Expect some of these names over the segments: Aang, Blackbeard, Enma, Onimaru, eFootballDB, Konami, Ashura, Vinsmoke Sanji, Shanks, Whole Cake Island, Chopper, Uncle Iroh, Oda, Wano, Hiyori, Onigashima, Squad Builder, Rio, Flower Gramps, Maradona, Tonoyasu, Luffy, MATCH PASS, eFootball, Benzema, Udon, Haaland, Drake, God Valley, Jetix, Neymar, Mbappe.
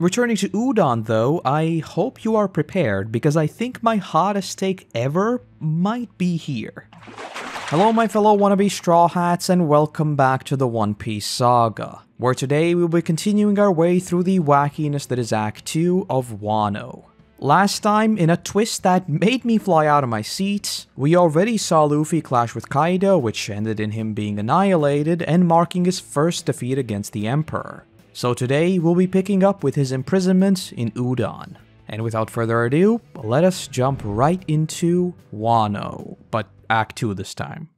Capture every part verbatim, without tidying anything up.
Returning to Udon though, I hope you are prepared, because I think my hottest take ever might be here. Hello my fellow wannabe Straw Hats, and welcome back to the One Piece saga, where today we will be continuing our way through the wackiness that is Act two of Wano. Last time, in a twist that made me fly out of my seat, we already saw Luffy clash with Kaido, which ended in him being annihilated and marking his first defeat against the Emperor. So today, we'll be picking up with his imprisonment in Udon. And without further ado, let us jump right into Wano, but Act two this time.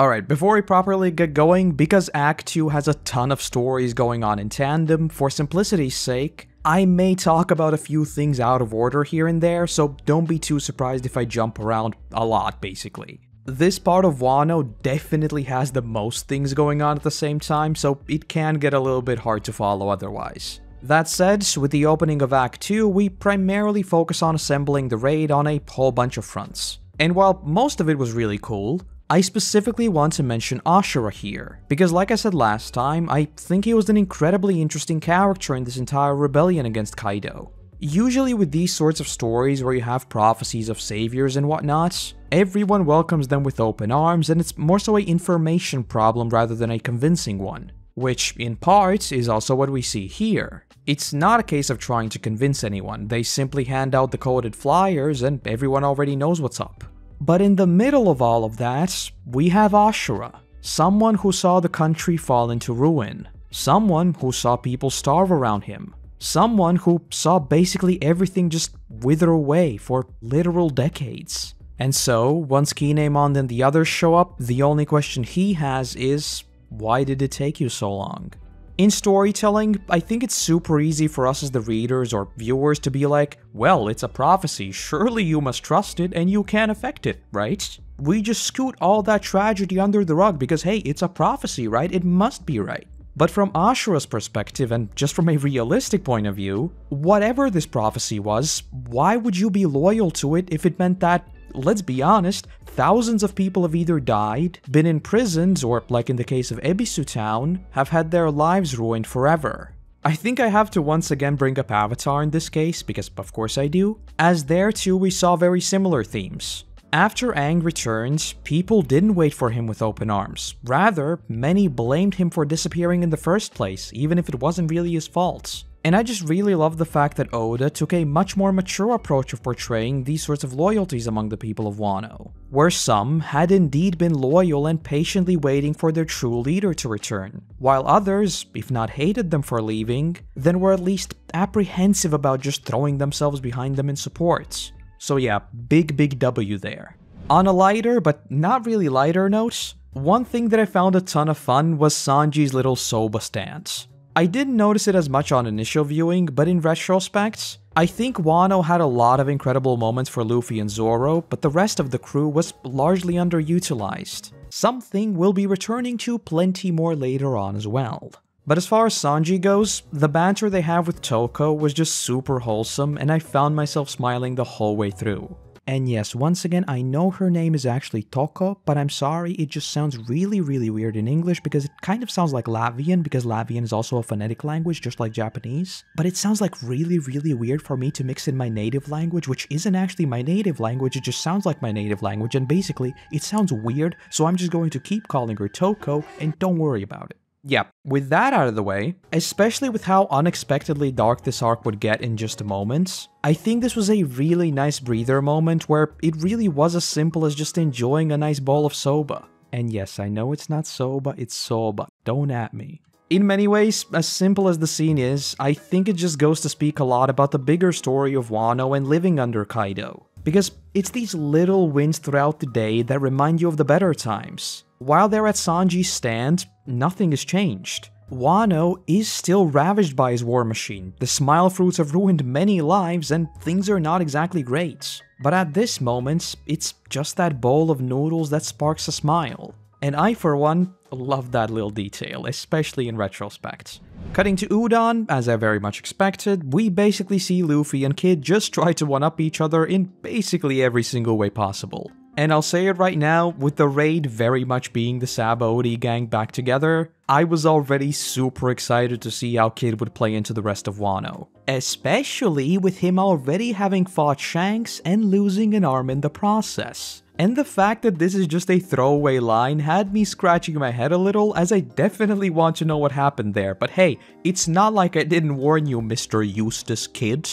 Alright, before we properly get going, because Act two has a ton of stories going on in tandem, for simplicity's sake, I may talk about a few things out of order here and there, so don't be too surprised if I jump around a lot, basically. This part of Wano definitely has the most things going on at the same time, so it can get a little bit hard to follow otherwise. That said, with the opening of Act two, we primarily focus on assembling the raid on a whole bunch of fronts. And while most of it was really cool, I specifically want to mention Ashura here, because like I said last time, I think he was an incredibly interesting character in this entire rebellion against Kaido. Usually with these sorts of stories where you have prophecies of saviors and whatnot, everyone welcomes them with open arms, and it's more so an information problem rather than a convincing one, which in part is also what we see here. It's not a case of trying to convince anyone, they simply hand out the coded flyers and everyone already knows what's up. But in the middle of all of that, we have Ashura, someone who saw the country fall into ruin, someone who saw people starve around him, someone who saw basically everything just wither away for literal decades. And so, once Kinemon and the others show up, the only question he has is, why did it take you so long? In storytelling, I think it's super easy for us as the readers or viewers to be like, well, it's a prophecy, surely you must trust it and you can't affect it, right? We just scoot all that tragedy under the rug because hey, it's a prophecy, right? It must be right. But from Ashura's perspective and just from a realistic point of view, whatever this prophecy was, why would you be loyal to it if it meant that, let's be honest, thousands of people have either died, been imprisoned, or, like in the case of Ebisu Town, have had their lives ruined forever. I think I have to once again bring up Avatar in this case, because of course I do, as there too we saw very similar themes. After Aang returned, people didn't wait for him with open arms. Rather, many blamed him for disappearing in the first place, even if it wasn't really his fault. And I just really love the fact that Oda took a much more mature approach of portraying these sorts of loyalties among the people of Wano, where some had indeed been loyal and patiently waiting for their true leader to return, while others, if not hated them for leaving, then were at least apprehensive about just throwing themselves behind them in support. So yeah, big big W there. On a lighter, but not really lighter note, one thing that I found a ton of fun was Sanji's little soba stance. I didn't notice it as much on initial viewing, but in retrospect, I think Wano had a lot of incredible moments for Luffy and Zoro, but the rest of the crew was largely underutilized. Something we'll be returning to plenty more later on as well. But as far as Sanji goes, the banter they have with Toko was just super wholesome, and I found myself smiling the whole way through. And yes, once again, I know her name is actually Toko, but I'm sorry, it just sounds really, really weird in English because it kind of sounds like Lavian, because Lavian is also a phonetic language, just like Japanese. But it sounds like really, really weird for me to mix in my native language, which isn't actually my native language, it just sounds like my native language, and basically, it sounds weird, so I'm just going to keep calling her Toko, and don't worry about it. Yeah, with that out of the way, especially with how unexpectedly dark this arc would get in just a moment, I think this was a really nice breather moment where it really was as simple as just enjoying a nice bowl of soba. And yes, I know it's not soba, it's soba, don't at me. In many ways, as simple as the scene is, I think it just goes to speak a lot about the bigger story of Wano and living under Kaido. Because it's these little wins throughout the day that remind you of the better times. While they're at Sanji's stand, nothing has changed. Wano is still ravaged by his war machine, the smile fruits have ruined many lives, and things are not exactly great. But at this moment, it's just that bowl of noodles that sparks a smile. And I, for one, love that little detail, especially in retrospect. Cutting to Udon, as I very much expected, we basically see Luffy and Kid just try to one-up each other in basically every single way possible. And I'll say it right now, with the raid very much being the Sabo Odi gang back together, I was already super excited to see how Kid would play into the rest of Wano. Especially with him already having fought Shanks and losing an arm in the process. And the fact that this is just a throwaway line had me scratching my head a little, as I definitely want to know what happened there, but hey, it's not like I didn't warn you, Mister Eustace Kid.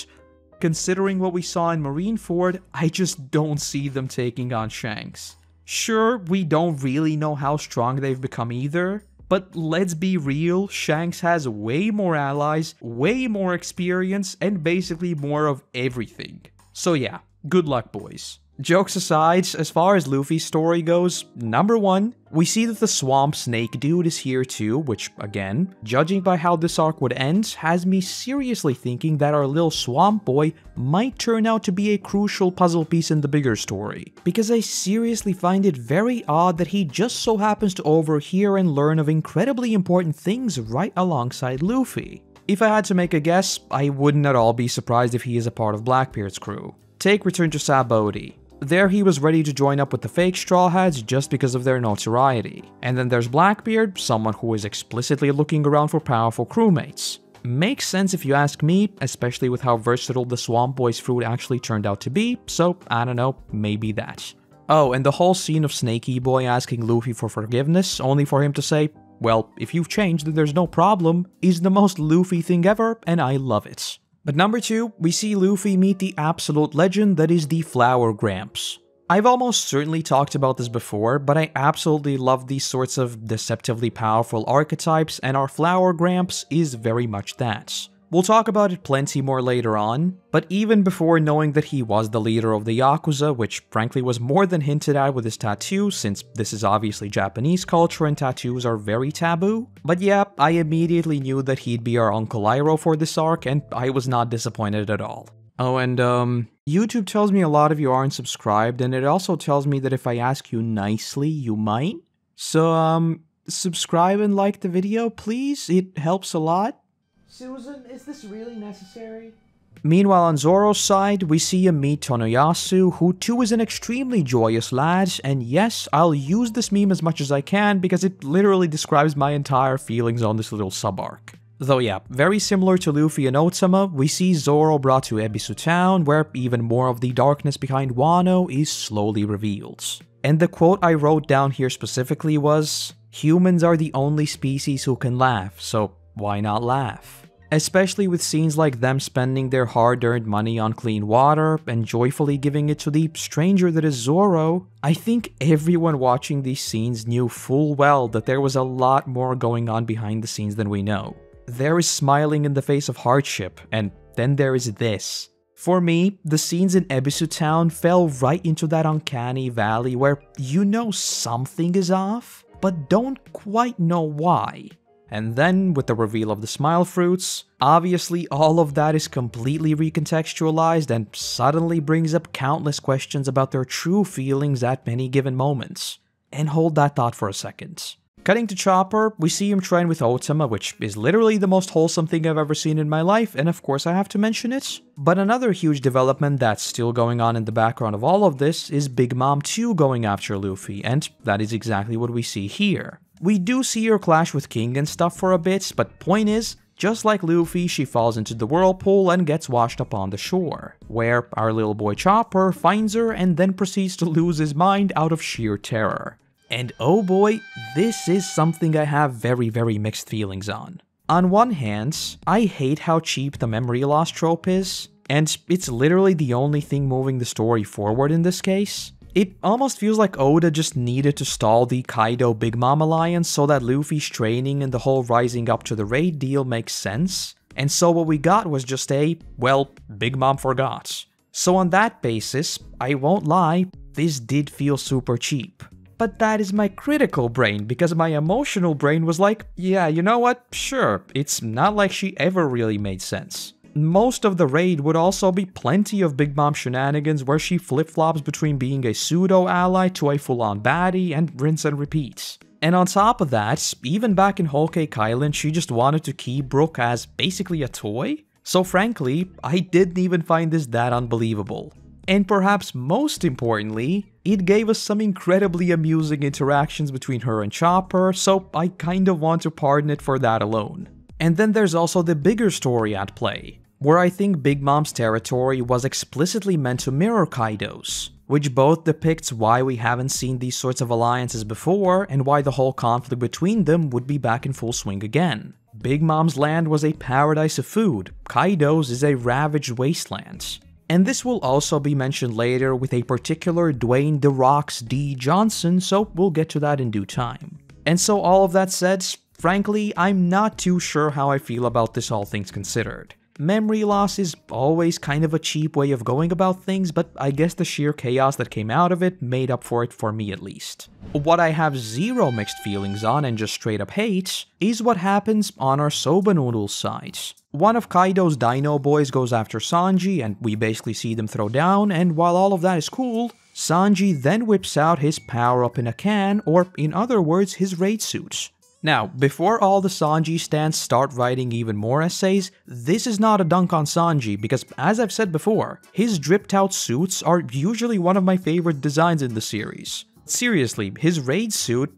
Considering what we saw in Marineford, I just don't see them taking on Shanks. Sure, we don't really know how strong they've become either, but let's be real, Shanks has way more allies, way more experience, and basically more of everything. So yeah, good luck, boys. Jokes aside, as far as Luffy's story goes, number one, we see that the Swamp Snake dude is here too, which, again, judging by how this arc would end, has me seriously thinking that our little Swamp Boy might turn out to be a crucial puzzle piece in the bigger story, because I seriously find it very odd that he just so happens to overhear and learn of incredibly important things right alongside Luffy. If I had to make a guess, I wouldn't at all be surprised if he is a part of Blackbeard's crew. Take Return to Sabo Odi. There he was ready to join up with the fake Straw Hats just because of their notoriety. And then there's Blackbeard, someone who is explicitly looking around for powerful crewmates. Makes sense if you ask me, especially with how versatile the Swamp Boy's fruit actually turned out to be, so I don't know, maybe that. Oh, and the whole scene of Snakey Boy asking Luffy for forgiveness, only for him to say, well, if you've changed then there's no problem, is the most Luffy thing ever, and I love it. But number two, we see Luffy meet the absolute legend that is the Flower Gramps. I've almost certainly talked about this before, but I absolutely love these sorts of deceptively powerful archetypes, and our Flower Gramps is very much that. We'll talk about it plenty more later on, but even before knowing that he was the leader of the Yakuza, which frankly was more than hinted at with his tattoo, since this is obviously Japanese culture and tattoos are very taboo, but yeah, I immediately knew that he'd be our Uncle Iroh for this arc, and I was not disappointed at all. Oh, and um, YouTube tells me a lot of you aren't subscribed, and it also tells me that if I ask you nicely, you might. So, um, subscribe and like the video, please, it helps a lot. Susan, is this really necessary? Meanwhile, on Zoro's side, we see him meet Tonoyasu, who too is an extremely joyous lad, and yes, I'll use this meme as much as I can because it literally describes my entire feelings on this little sub-arc. Though yeah, very similar to Luffy and Otama, we see Zoro brought to Ebisu Town, where even more of the darkness behind Wano is slowly revealed. And the quote I wrote down here specifically was, "Humans are the only species who can laugh, so why not laugh?" Especially with scenes like them spending their hard-earned money on clean water and joyfully giving it to the stranger that is Zoro, I think everyone watching these scenes knew full well that there was a lot more going on behind the scenes than we know. There is smiling in the face of hardship, and then there is this. For me, the scenes in Ebisu Town fell right into that uncanny valley where you know something is off, but don't quite know why. And then, with the reveal of the Smile Fruits, obviously all of that is completely recontextualized and suddenly brings up countless questions about their true feelings at many given moments. And hold that thought for a second. Cutting to Chopper, we see him train with Otama, which is literally the most wholesome thing I've ever seen in my life, and of course I have to mention it. But another huge development that's still going on in the background of all of this is Big Mom two going after Luffy, and that is exactly what we see here. We do see her clash with King and stuff for a bit, but point is, just like Luffy, she falls into the whirlpool and gets washed up on the shore, where our little boy Chopper finds her and then proceeds to lose his mind out of sheer terror. And oh boy, this is something I have very, very mixed feelings on. On one hand, I hate how cheap the memory loss trope is, and it's literally the only thing moving the story forward in this case. It almost feels like Oda just needed to stall the Kaido-Big Mom alliance so that Luffy's training and the whole rising up to the raid deal makes sense, and so what we got was just a, well, Big Mom forgot. So on that basis, I won't lie, this did feel super cheap. But that is my critical brain, because my emotional brain was like, yeah, you know what, sure, it's not like she ever really made sense. Most of the raid would also be plenty of Big Mom shenanigans where she flip-flops between being a pseudo-ally to a full-on baddie and rinse and repeat. And on top of that, even back in Whole Cake Island, she just wanted to keep Brook as basically a toy. So frankly, I didn't even find this that unbelievable. And perhaps most importantly, it gave us some incredibly amusing interactions between her and Chopper, so I kind of want to pardon it for that alone. And then there's also the bigger story at play, where I think Big Mom's territory was explicitly meant to mirror Kaido's, which both depicts why we haven't seen these sorts of alliances before and why the whole conflict between them would be back in full swing again. Big Mom's land was a paradise of food, Kaido's is a ravaged wasteland. And this will also be mentioned later with a particular Dwayne "The Rocks" D. Johnson, so we'll get to that in due time. And so all of that said, frankly, I'm not too sure how I feel about this all things considered. Memory loss is always kind of a cheap way of going about things, but I guess the sheer chaos that came out of it made up for it for me at least. What I have zero mixed feelings on and just straight up hate is what happens on our soba noodles side. One of Kaido's dino boys goes after Sanji and we basically see them throw down, and while all of that is cool, Sanji then whips out his power up in a can, or in other words, his raid suit. Now, before all the Sanji stans start writing even more essays, this is not a dunk on Sanji because, as I've said before, his dripped out suits are usually one of my favorite designs in the series. Seriously, his raid suit,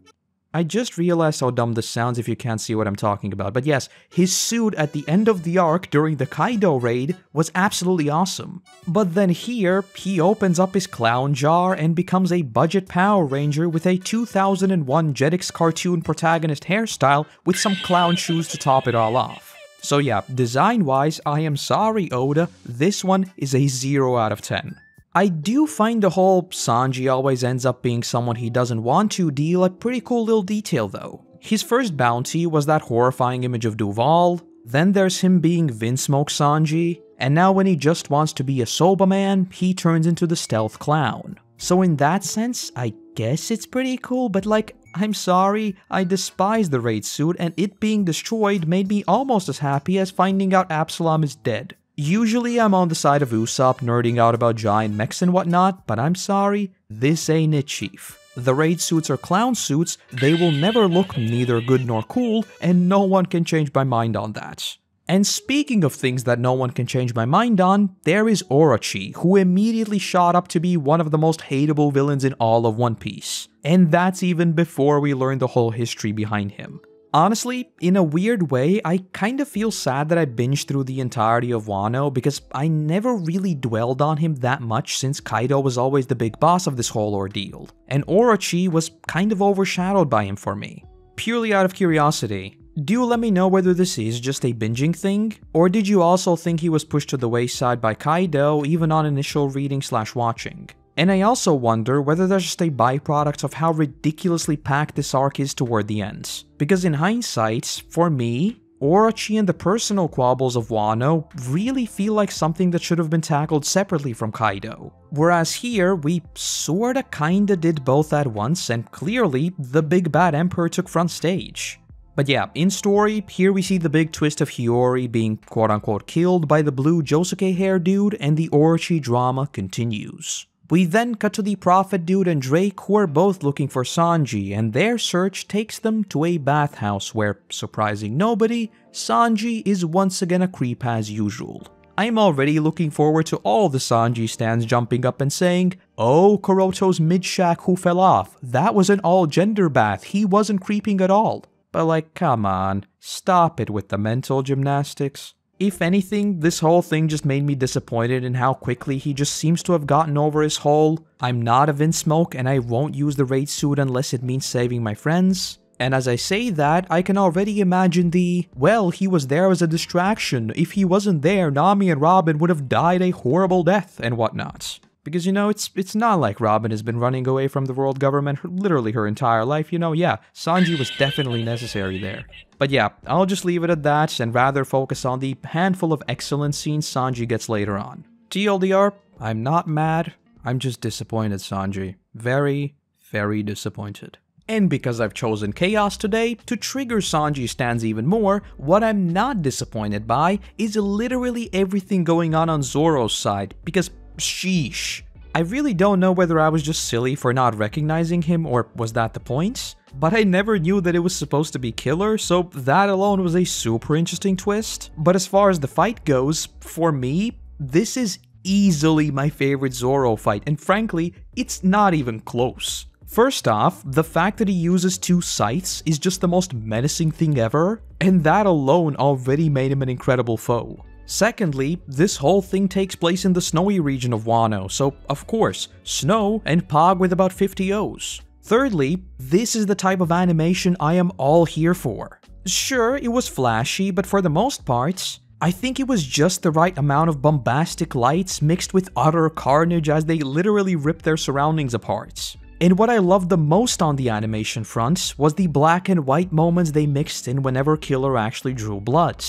I just realized how dumb this sounds if you can't see what I'm talking about, but yes, his suit at the end of the arc during the Kaido raid was absolutely awesome. But then here, he opens up his clown jar and becomes a budget Power Ranger with a two thousand one Jetix cartoon protagonist hairstyle with some clown shoes to top it all off. So yeah, design-wise, I am sorry Oda, this one is a zero out of ten. I do find the whole Sanji always ends up being someone he doesn't want to deal a pretty cool little detail though. His first bounty was that horrifying image of Duval, then there's him being Vinsmoke Sanji, and now when he just wants to be a soba man, he turns into the stealth clown. So in that sense, I guess it's pretty cool, but like, I'm sorry, I despise the raid suit and it being destroyed made me almost as happy as finding out Absalom is dead. Usually I'm on the side of Usopp nerding out about giant mechs and whatnot, but I'm sorry, this ain't it, chief. The raid suits are clown suits, they will never look neither good nor cool, and no one can change my mind on that. And speaking of things that no one can change my mind on, there is Orochi, who immediately shot up to be one of the most hateable villains in all of One Piece. And that's even before we learn the whole history behind him. Honestly, in a weird way, I kind of feel sad that I binged through the entirety of Wano because I never really dwelled on him that much since Kaido was always the big boss of this whole ordeal, and Orochi was kind of overshadowed by him for me. Purely out of curiosity, do let me know whether this is just a binging thing, or did you also think he was pushed to the wayside by Kaido even on initial reading slash watching? And I also wonder whether there's just a byproduct of how ridiculously packed this arc is toward the end. Because in hindsight, for me, Orochi and the personal quabbles of Wano really feel like something that should have been tackled separately from Kaido. Whereas here, we sorta kinda did both at once, and clearly, the big bad emperor took front stage. But yeah, in story, here we see the big twist of Hiyori being quote-unquote killed by the blue Josuke hair dude, and the Orochi drama continues. We then cut to the Prophet Dude and Drake, who are both looking for Sanji, and their search takes them to a bathhouse where, surprising nobody, Sanji is once again a creep as usual. I'm already looking forward to all the Sanji stans jumping up and saying, "Oh, Kuroto's mid-shack who fell off, that was an all-gender bath, he wasn't creeping at all." But like, come on, stop it with the mental gymnastics. If anything, this whole thing just made me disappointed in how quickly he just seems to have gotten over his whole "I'm not a Vinsmoke and I won't use the raid suit unless it means saving my friends." And as I say that, I can already imagine the, well, he was there as a distraction, if he wasn't there, Nami and Robin would have died a horrible death and whatnot. Because, you know, it's it's not like Robin has been running away from the world government her, literally her entire life, you know, yeah, Sanji was definitely necessary there. But yeah, I'll just leave it at that and rather focus on the handful of excellent scenes Sanji gets later on. T L D R, I'm not mad, I'm just disappointed, Sanji. Very, very disappointed. And because I've chosen chaos today, to trigger Sanji stans even more, what I'm not disappointed by is literally everything going on on Zoro's side, because sheesh. I really don't know whether I was just silly for not recognizing him or was that the point, but I never knew that it was supposed to be Killer, so that alone was a super interesting twist. But as far as the fight goes, for me, this is easily my favorite Zoro fight, and frankly, it's not even close. First off, the fact that he uses two scythes is just the most menacing thing ever, and that alone already made him an incredible foe. Secondly, this whole thing takes place in the snowy region of Wano, so of course, snow and Pog with about fifty O's. Thirdly, this is the type of animation I am all here for. Sure, it was flashy, but for the most part, I think it was just the right amount of bombastic lights mixed with utter carnage as they literally rip their surroundings apart. And what I loved the most on the animation front was the black and white moments they mixed in whenever Killer actually drew blood.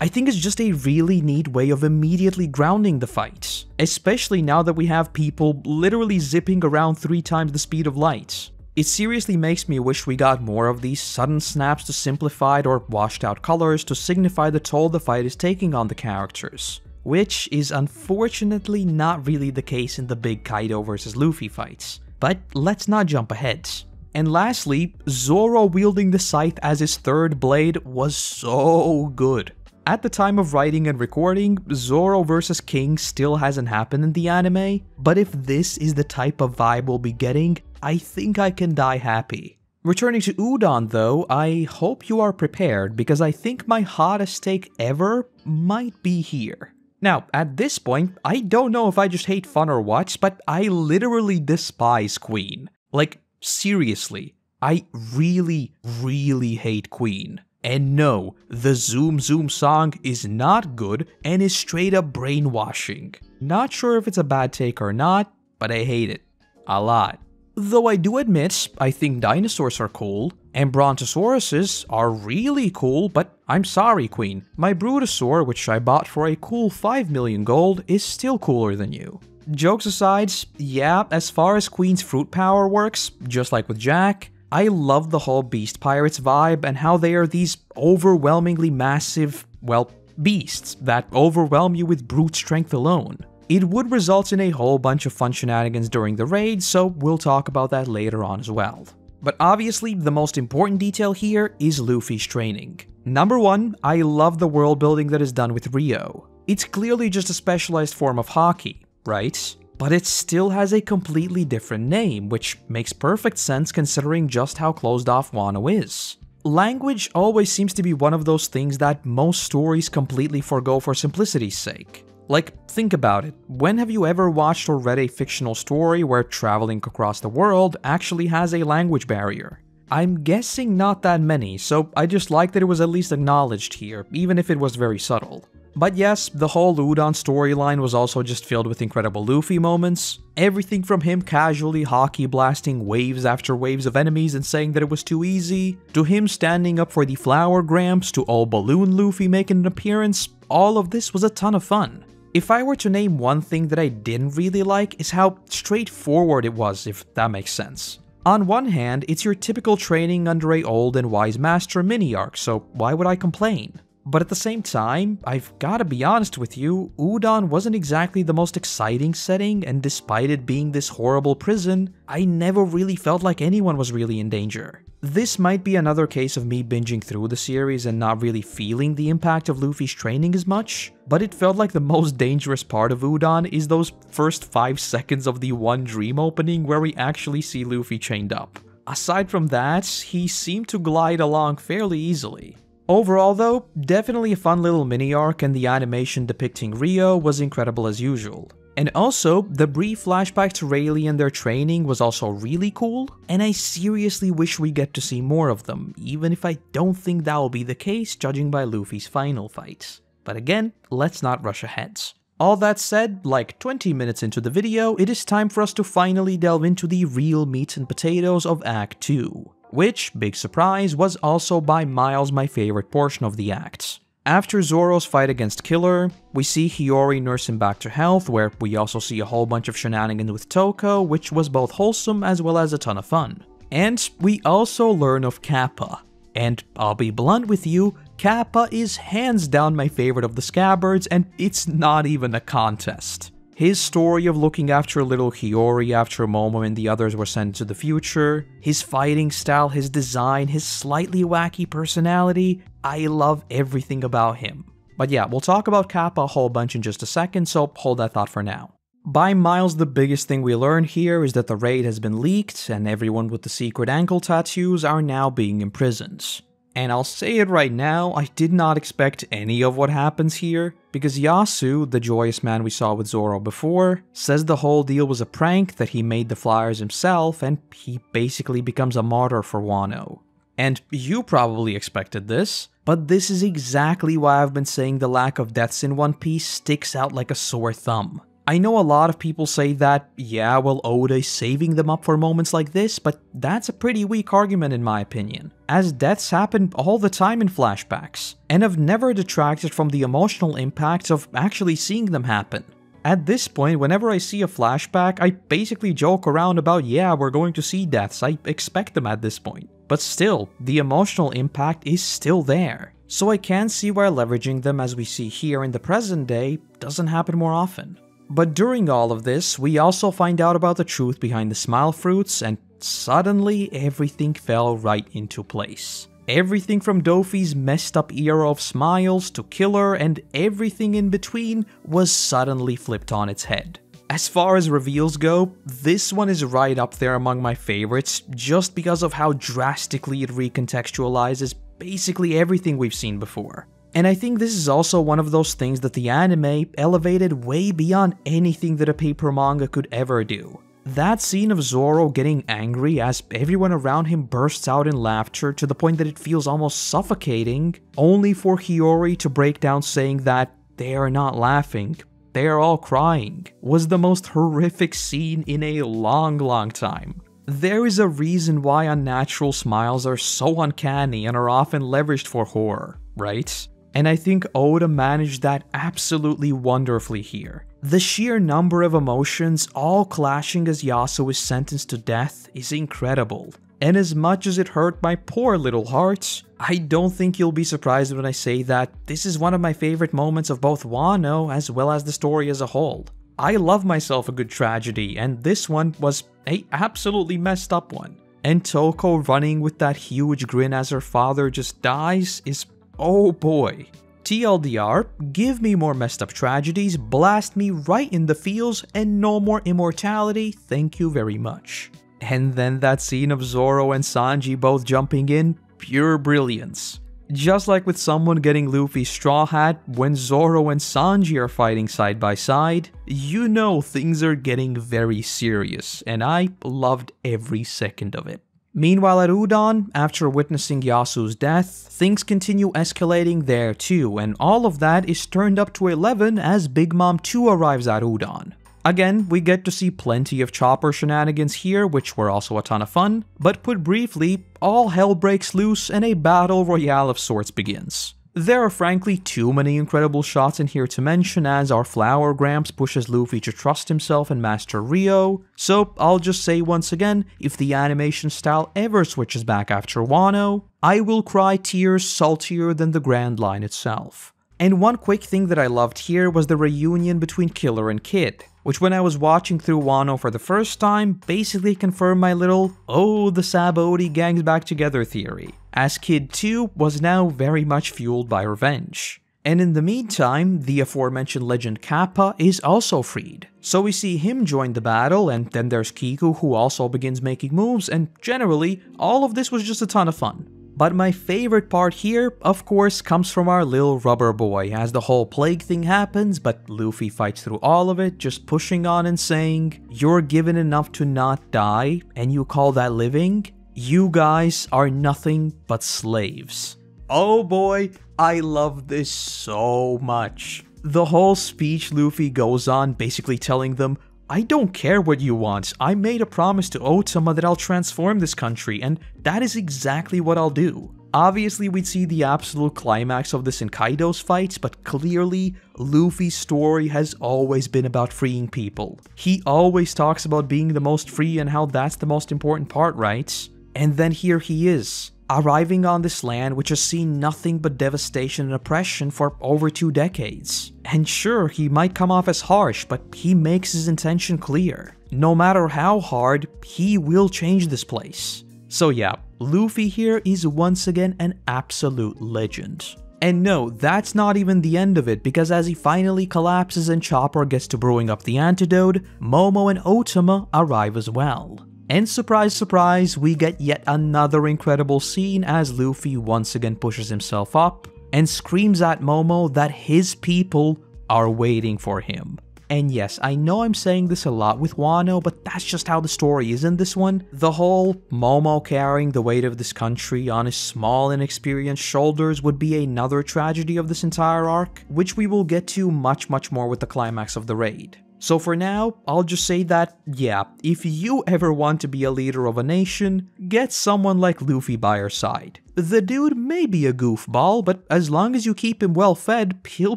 I think it's just a really neat way of immediately grounding the fight, especially now that we have people literally zipping around three times the speed of light. It seriously makes me wish we got more of these sudden snaps to simplified or washed out colors to signify the toll the fight is taking on the characters, which is unfortunately not really the case in the big Kaido versus Luffy fights. But let's not jump ahead. And lastly, Zoro wielding the scythe as his third blade was so good. At the time of writing and recording, Zoro versus King still hasn't happened in the anime, but if this is the type of vibe we'll be getting, I think I can die happy. Returning to Udon though, I hope you are prepared because I think my hottest take ever might be here. Now, at this point, I don't know if I just hate fun or what, but I literally despise Queen. Like, seriously, I really, really hate Queen. And no, the Zoom Zoom song is not good and is straight up brainwashing. Not sure if it's a bad take or not, but I hate it. A lot. Though I do admit, I think dinosaurs are cool, and brontosauruses are really cool, but I'm sorry Queen, my Brutosaur, which I bought for a cool five million gold, is still cooler than you. Jokes aside, yeah, as far as Queen's fruit power works, just like with Jack, I love the whole Beast Pirates vibe and how they are these overwhelmingly massive, well, beasts that overwhelm you with brute strength alone. It would result in a whole bunch of fun shenanigans during the raid, so we'll talk about that later on as well. But obviously, the most important detail here is Luffy's training. Number one, I love the world building that is done with Rio. It's clearly just a specialized form of hockey, right? But it still has a completely different name, which makes perfect sense considering just how closed off Wano is. Language always seems to be one of those things that most stories completely forgo for simplicity's sake. Like, think about it, when have you ever watched or read a fictional story where traveling across the world actually has a language barrier? I'm guessing not that many, so I just like that it was at least acknowledged here, even if it was very subtle. But yes, the whole Udon storyline was also just filled with incredible Luffy moments. Everything from him casually hockey blasting waves after waves of enemies and saying that it was too easy, to him standing up for the Flower Gramps, to old Balloon Luffy making an appearance, all of this was a ton of fun. If I were to name one thing that I didn't really like is how straightforward it was, if that makes sense. On one hand, it's your typical training under a old and wise master mini arc, so why would I complain? But at the same time, I've gotta be honest with you, Udon wasn't exactly the most exciting setting, and despite it being this horrible prison, I never really felt like anyone was really in danger. This might be another case of me binging through the series and not really feeling the impact of Luffy's training as much, but it felt like the most dangerous part of Udon is those first five seconds of the One Dream opening where we actually see Luffy chained up. Aside from that, he seemed to glide along fairly easily. Overall though, definitely a fun little mini arc, and the animation depicting Rio was incredible as usual. And also, the brief flashback to Rayleigh and their training was also really cool, and I seriously wish we get to see more of them, even if I don't think that will be the case judging by Luffy's final fight. But again, let's not rush ahead. All that said, like twenty minutes into the video, it is time for us to finally delve into the real meat and potatoes of Act two. Which, big surprise, was also by miles my favorite portion of the act. After Zoro's fight against Killer, we see Hiyori nurse him back to health, where we also see a whole bunch of shenanigans with Toko, which was both wholesome as well as a ton of fun. And we also learn of Kappa. And I'll be blunt with you, Kappa is hands down my favorite of the Scabbards, and it's not even a contest. His story of looking after little Hiyori after Momo and the others were sent to the future, his fighting style, his design, his slightly wacky personality, I love everything about him. But yeah, we'll talk about Kappa a whole bunch in just a second, so hold that thought for now. By miles, the biggest thing we learn here is that the raid has been leaked, and everyone with the secret ankle tattoos are now being imprisoned. And I'll say it right now, I did not expect any of what happens here, because Yasu, the joyous man we saw with Zoro before, says the whole deal was a prank, that he made the flyers himself, and he basically becomes a martyr for Wano. And you probably expected this, but this is exactly why I've been saying the lack of deaths in One Piece sticks out like a sore thumb. I know a lot of people say that, yeah, well, Oda is saving them up for moments like this, but that's a pretty weak argument in my opinion, as deaths happen all the time in flashbacks, and have never detracted from the emotional impact of actually seeing them happen. At this point, whenever I see a flashback, I basically joke around about, yeah, we're going to see deaths, I expect them at this point. But still, the emotional impact is still there. So I can see why leveraging them as we see here in the present day doesn't happen more often. But during all of this, we also find out about the truth behind the smile fruits, and suddenly everything fell right into place. Everything from Dofi's messed up era of smiles to Killer and everything in between was suddenly flipped on its head. As far as reveals go, this one is right up there among my favorites, just because of how drastically it recontextualizes basically everything we've seen before. And I think this is also one of those things that the anime elevated way beyond anything that a paper manga could ever do. That scene of Zoro getting angry as everyone around him bursts out in laughter to the point that it feels almost suffocating, only for Hiyori to break down saying that they are not laughing, they're all crying, was the most horrific scene in a long, long time. There is a reason why unnatural smiles are so uncanny and are often leveraged for horror, right? And I think Oda managed that absolutely wonderfully here. The sheer number of emotions all clashing as Yasuo is sentenced to death is incredible. And as much as it hurt my poor little heart, I don't think you'll be surprised when I say that this is one of my favorite moments of both Wano as well as the story as a whole. I love myself a good tragedy, and this one was a absolutely messed up one. And Toko running with that huge grin as her father just dies is, oh boy. T L D R, give me more messed up tragedies, blast me right in the feels, and no more immortality, thank you very much. And then that scene of Zoro and Sanji both jumping in, pure brilliance. Just like with someone getting Luffy's straw hat, when Zoro and Sanji are fighting side by side, you know things are getting very serious, and I loved every second of it. Meanwhile at Udon, after witnessing Yasu's death, things continue escalating there too, and all of that is turned up to eleven as Big Mom two arrives at Udon. Again, we get to see plenty of Chopper shenanigans here, which were also a ton of fun, but put briefly, all hell breaks loose and a battle royale of sorts begins. There are frankly too many incredible shots in here to mention, as our Flower Gramps pushes Luffy to trust himself and Master Rio, so I'll just say once again, if the animation style ever switches back after Wano, I will cry tears saltier than the Grand Line itself. And one quick thing that I loved here was the reunion between Killer and Kid, which when I was watching through Wano for the first time basically confirmed my little, oh, the Sabo Odi gang's back together theory, as Kid two was now very much fueled by revenge. And in the meantime, the aforementioned legend Kappa is also freed, so we see him join the battle, and then there's Kiku who also begins making moves, and generally, all of this was just a ton of fun. But my favorite part here, of course, comes from our little rubber boy, as the whole plague thing happens, but Luffy fights through all of it, just pushing on and saying, "You're given enough to not die, and you call that living? You guys are nothing but slaves." Oh boy, I love this so much. The whole speech Luffy goes on, basically telling them, I don't care what you want, I made a promise to Otama that I'll transform this country, and that is exactly what I'll do. Obviously, we'd see the absolute climax of this in Kaido's fights, but clearly, Luffy's story has always been about freeing people. He always talks about being the most free and how that's the most important part, right? And then here he is, arriving on this land which has seen nothing but devastation and oppression for over two decades. And sure, he might come off as harsh, but he makes his intention clear. No matter how hard, he will change this place. So yeah, Luffy here is once again an absolute legend. And no, that's not even the end of it, because as he finally collapses and Chopper gets to brewing up the antidote, Momo and Otama arrive as well. And surprise, surprise, we get yet another incredible scene as Luffy once again pushes himself up and screams at Momo that his people are waiting for him. And yes, I know I'm saying this a lot with Wano, but that's just how the story is in this one. The whole Momo carrying the weight of this country on his small, inexperienced shoulders would be another tragedy of this entire arc, which we will get to much, much more with the climax of the raid. So for now, I'll just say that, yeah, if you ever want to be a leader of a nation, get someone like Luffy by your side. The dude may be a goofball, but as long as you keep him well fed, he'll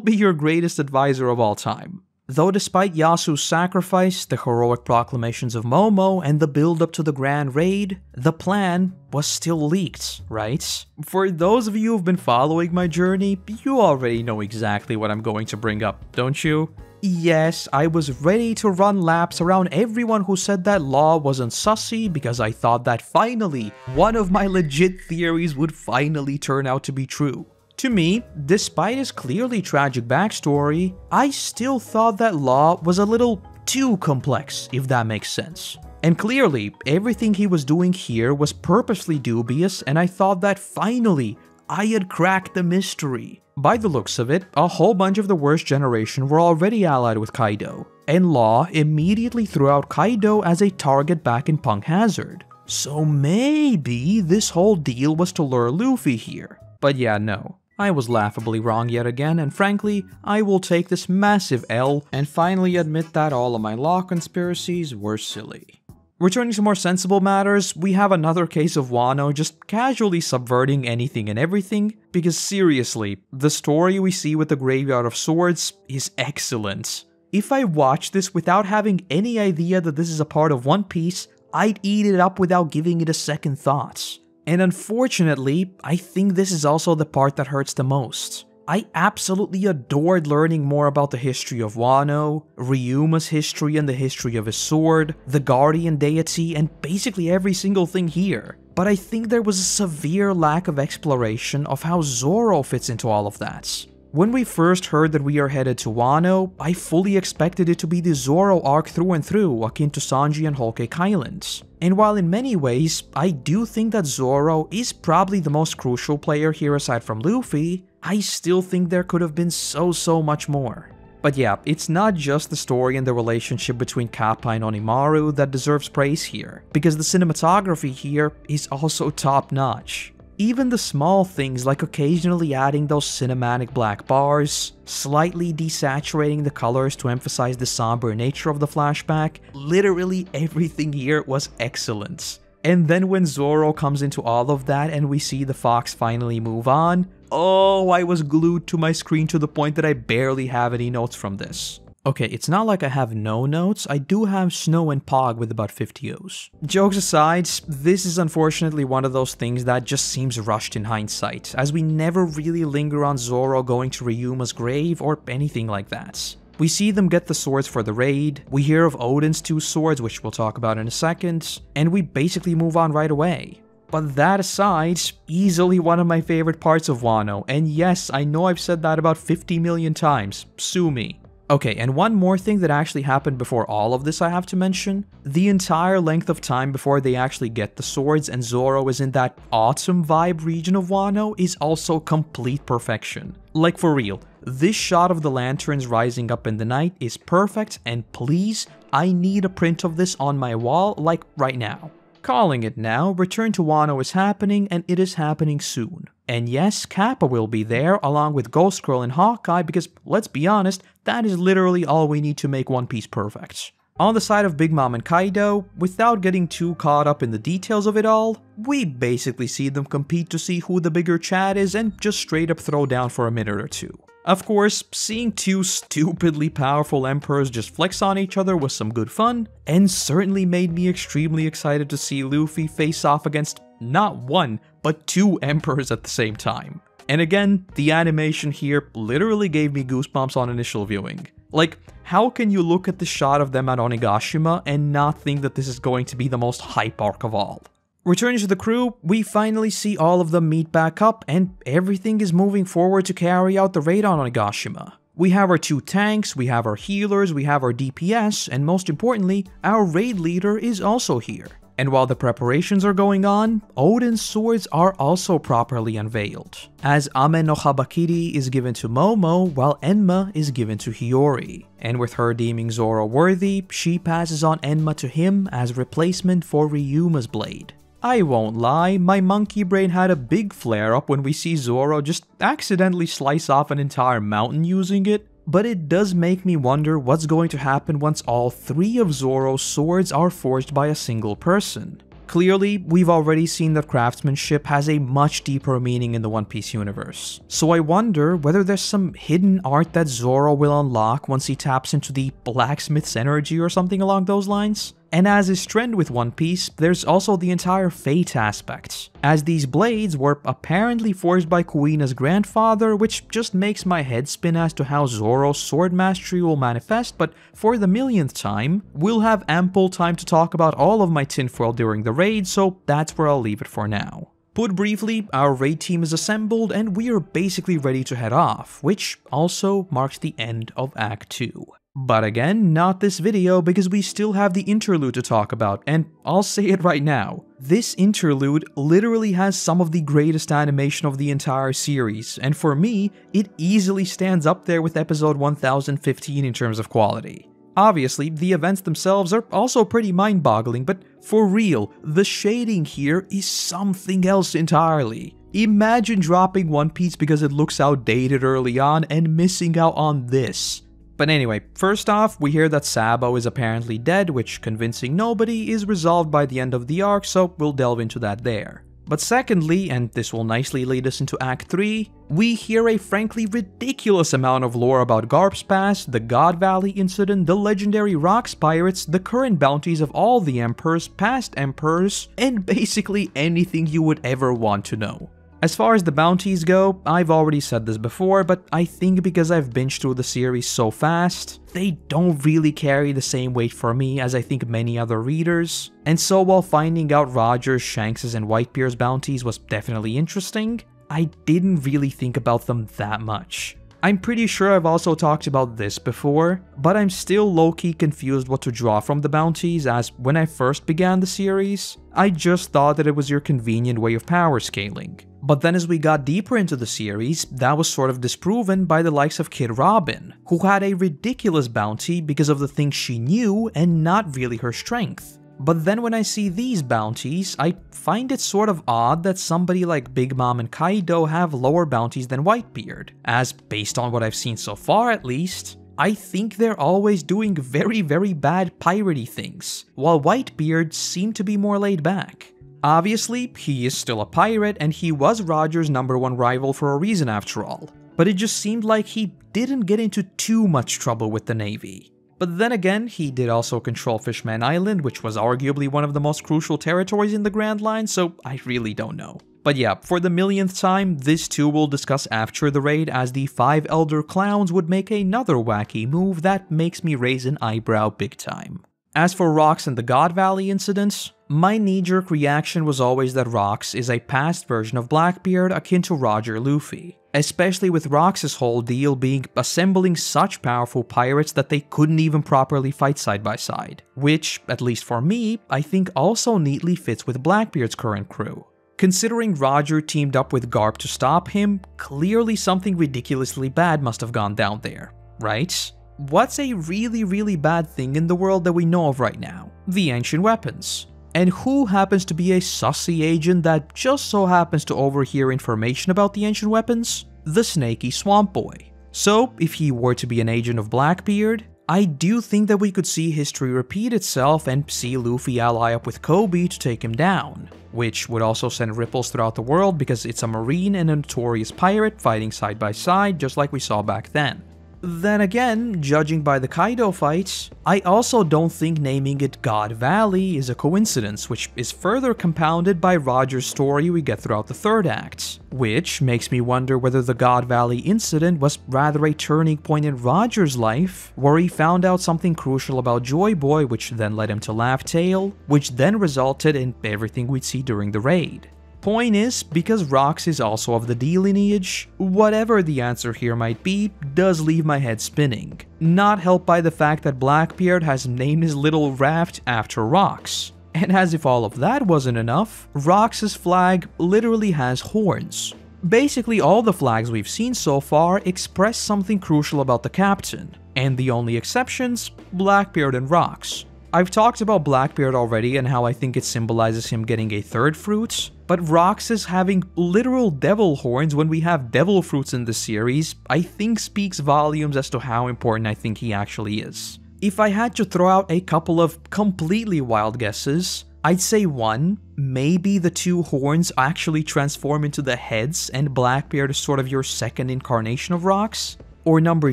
be your greatest advisor of all time. Though despite Yasu's sacrifice, the heroic proclamations of Momo, and the build-up to the Grand Raid, the plan was still leaked, right? For those of you who've been following my journey, you already know exactly what I'm going to bring up, don't you? Yes, I was ready to run laps around everyone who said that Law wasn't sussy because I thought that finally, one of my legit theories would finally turn out to be true. To me, despite his clearly tragic backstory, I still thought that Law was a little too complex, if that makes sense. And clearly, everything he was doing here was purposely dubious, and I thought that finally, I had cracked the mystery. By the looks of it, a whole bunch of the worst generation were already allied with Kaido, and Law immediately threw out Kaido as a target back in Punk Hazard. So maybe this whole deal was to lure Luffy here. But yeah, no. I was laughably wrong yet again, and frankly, I will take this massive L and finally admit that all of my Law conspiracies were silly. Returning to more sensible matters, we have another case of Wano just casually subverting anything and everything, because seriously, the story we see with the Graveyard of Swords is excellent. If I watch this without having any idea that this is a part of One Piece, I'd eat it up without giving it a second thought. And unfortunately, I think this is also the part that hurts the most. I absolutely adored learning more about the history of Wano, Ryuma's history and the history of his sword, the Guardian Deity, and basically every single thing here. But I think there was a severe lack of exploration of how Zoro fits into all of that. When we first heard that we are headed to Wano, I fully expected it to be the Zoro arc through and through, akin to Sanji and Whole Cake Island. And while in many ways, I do think that Zoro is probably the most crucial player here aside from Luffy, I still think there could have been so, so much more. But yeah, it's not just the story and the relationship between Kappa and Onimaru that deserves praise here, because the cinematography here is also top-notch. Even the small things like occasionally adding those cinematic black bars, slightly desaturating the colors to emphasize the somber nature of the flashback, literally everything here was excellent. And then when Zoro comes into all of that and we see the fox finally move on, oh, I was glued to my screen to the point that I barely have any notes from this. Okay, it's not like I have no notes, I do have Snow and Pog with about fifty O's. Jokes aside, this is unfortunately one of those things that just seems rushed in hindsight, as we never really linger on Zoro going to Ryuma's grave or anything like that. We see them get the swords for the raid, we hear of Odin's two swords, which we'll talk about in a second, and we basically move on right away. But that aside, easily one of my favorite parts of Wano, and yes, I know I've said that about fifty million times, sue me. Okay, and one more thing that actually happened before all of this I have to mention. The entire length of time before they actually get the swords and Zoro is in that autumn vibe region of Wano is also complete perfection. Like for real, this shot of the lanterns rising up in the night is perfect, and please, I need a print of this on my wall, like right now. Calling it now, Return to Wano is happening, and it is happening soon. And yes, Kappa will be there, along with Ghost Girl and Hawkeye, because, let's be honest, that is literally all we need to make One Piece perfect. On the side of Big Mom and Kaido, without getting too caught up in the details of it all, we basically see them compete to see who the bigger Chad is and just straight up throw down for a minute or two. Of course, seeing two stupidly powerful emperors just flex on each other was some good fun, and certainly made me extremely excited to see Luffy face off against not one, but two emperors at the same time. And again, the animation here literally gave me goosebumps on initial viewing. Like, how can you look at the shot of them at Onigashima and not think that this is going to be the most hype arc of all? Returning to the crew, we finally see all of them meet back up and everything is moving forward to carry out the raid on Onigashima. We have our two tanks, we have our healers, we have our D P S, and most importantly, our raid leader is also here. And while the preparations are going on, Odin's swords are also properly unveiled, as Ame no Habakiri is given to Momo while Enma is given to Hiyori. And with her deeming Zoro worthy, she passes on Enma to him as replacement for Ryuma's blade. I won't lie, my monkey brain had a big flare-up when we see Zoro just accidentally slice off an entire mountain using it, but it does make me wonder what's going to happen once all three of Zoro's swords are forged by a single person. Clearly, we've already seen that craftsmanship has a much deeper meaning in the One Piece universe, so I wonder whether there's some hidden art that Zoro will unlock once he taps into the blacksmith's energy or something along those lines. And as is trend with One Piece, there's also the entire fate aspect, as these blades were apparently forged by Kuina's grandfather, which just makes my head spin as to how Zoro's sword mastery will manifest, but for the millionth time, we'll have ample time to talk about all of my tinfoil during the raid, so that's where I'll leave it for now. Put briefly, our raid team is assembled and we are basically ready to head off, which also marks the end of Act two. But again, not this video because we still have the interlude to talk about, and I'll say it right now. This interlude literally has some of the greatest animation of the entire series, and for me, it easily stands up there with episode one thousand fifteen in terms of quality. Obviously, the events themselves are also pretty mind-boggling, but for real, the shading here is something else entirely. Imagine dropping One Piece because it looks outdated early on and missing out on this. But anyway, first off, we hear that Sabo is apparently dead, which, convincing nobody, is resolved by the end of the arc, so we'll delve into that there. But secondly, and this will nicely lead us into Act three, we hear a frankly ridiculous amount of lore about Garp's past, the God Valley incident, the legendary Rocks pirates, the current bounties of all the emperors, past emperors, and basically anything you would ever want to know. As far as the bounties go, I've already said this before, but I think because I've binged through the series so fast, they don't really carry the same weight for me as I think many other readers. And so while finding out Roger's, Shanks's, and Whitebeard's bounties was definitely interesting, I didn't really think about them that much. I'm pretty sure I've also talked about this before, but I'm still low-key confused what to draw from the bounties, as when I first began the series, I just thought that it was your convenient way of power scaling. But then as we got deeper into the series, that was sort of disproven by the likes of Kid Robin, who had a ridiculous bounty because of the things she knew and not really her strength. But then when I see these bounties, I find it sort of odd that somebody like Big Mom and Kaido have lower bounties than Whitebeard, as based on what I've seen so far at least, I think they're always doing very very bad piratey things, while Whitebeard seemed to be more laid back. Obviously, he is still a pirate and he was Roger's number one rival for a reason after all, but it just seemed like he didn't get into too much trouble with the Navy. But then again, he did also control Fishman Island, which was arguably one of the most crucial territories in the Grand Line, so I really don't know. But yeah, for the millionth time, this too we'll discuss after the raid, as the five elder clowns would make another wacky move that makes me raise an eyebrow big time. As for Rocks and the God Valley incidents, my knee-jerk reaction was always that Rocks is a past version of Blackbeard akin to Roger Luffy, especially with Rocks' whole deal being assembling such powerful pirates that they couldn't even properly fight side by side, which, at least for me, I think also neatly fits with Blackbeard's current crew. Considering Roger teamed up with Garp to stop him, clearly something ridiculously bad must have gone down there, right? What's a really really bad thing in the world that we know of right now? The ancient weapons. And who happens to be a sussy agent that just so happens to overhear information about the ancient weapons? The snaky swamp boy. So, if he were to be an agent of Blackbeard, I do think that we could see history repeat itself and see Luffy ally up with Kobe to take him down, which would also send ripples throughout the world because it's a marine and a notorious pirate fighting side by side, just like we saw back then. Then again, judging by the Kaido fight, I also don't think naming it God Valley is a coincidence, which is further compounded by Roger's story we get throughout the third act, which makes me wonder whether the God Valley incident was rather a turning point in Roger's life, where he found out something crucial about Joy Boy, which then led him to Laugh Tale, which then resulted in everything we'd see during the raid. Point is, because Rocks is also of the D lineage, whatever the answer here might be does leave my head spinning, not helped by the fact that Blackbeard has named his little raft after Rocks. And as if all of that wasn't enough, Rocks' flag literally has horns. Basically all the flags we've seen so far express something crucial about the captain, and the only exceptions, Blackbeard and Rocks. I've talked about Blackbeard already and how I think it symbolizes him getting a third fruit, but Rocks is having literal devil horns when we have devil fruits in this series, I think speaks volumes as to how important I think he actually is. If I had to throw out a couple of completely wild guesses, I'd say one, maybe the two horns actually transform into the heads and Blackbeard is sort of your second incarnation of Rocks. Or number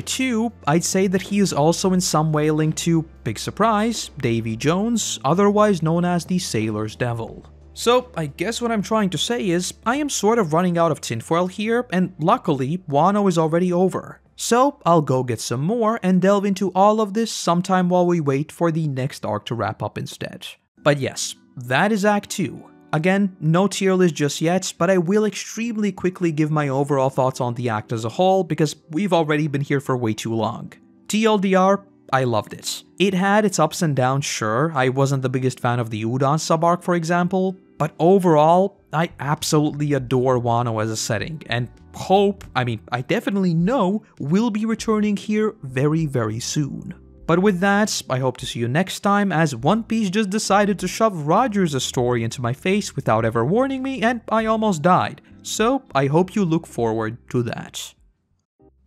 two, I'd say that he is also in some way linked to, big surprise, Davy Jones, otherwise known as the Sailor's Devil. So I guess what I'm trying to say is, I am sort of running out of tinfoil here, and luckily, Wano is already over. So I'll go get some more and delve into all of this sometime while we wait for the next arc to wrap up instead. But yes, that is Act two. Again, no tier list just yet, but I will extremely quickly give my overall thoughts on the act as a whole because we've already been here for way too long. T L D R, I loved it. It had its ups and downs, sure, I wasn't the biggest fan of the Udon sub-arc for example, but overall, I absolutely adore Wano as a setting, and hope, I mean, I definitely know, we'll be returning here very very soon. But with that, I hope to see you next time as One Piece just decided to shove Roger's story into my face without ever warning me and I almost died, so I hope you look forward to that.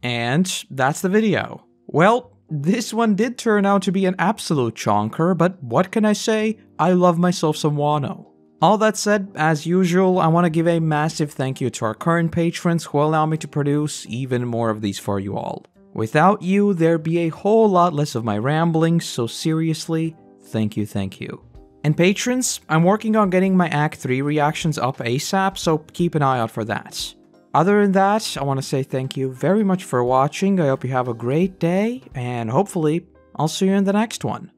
And that's the video. Well, this one did turn out to be an absolute chonker, but what can I say, I love myself some Wano. All that said, as usual, I want to give a massive thank you to our current patrons who allow me to produce even more of these for you all. Without you, there'd be a whole lot less of my ramblings, so seriously, thank you, thank you. And patrons, I'm working on getting my Act three reactions up ASAP, so keep an eye out for that. Other than that, I want to say thank you very much for watching, I hope you have a great day, and hopefully, I'll see you in the next one.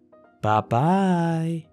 Bye-bye.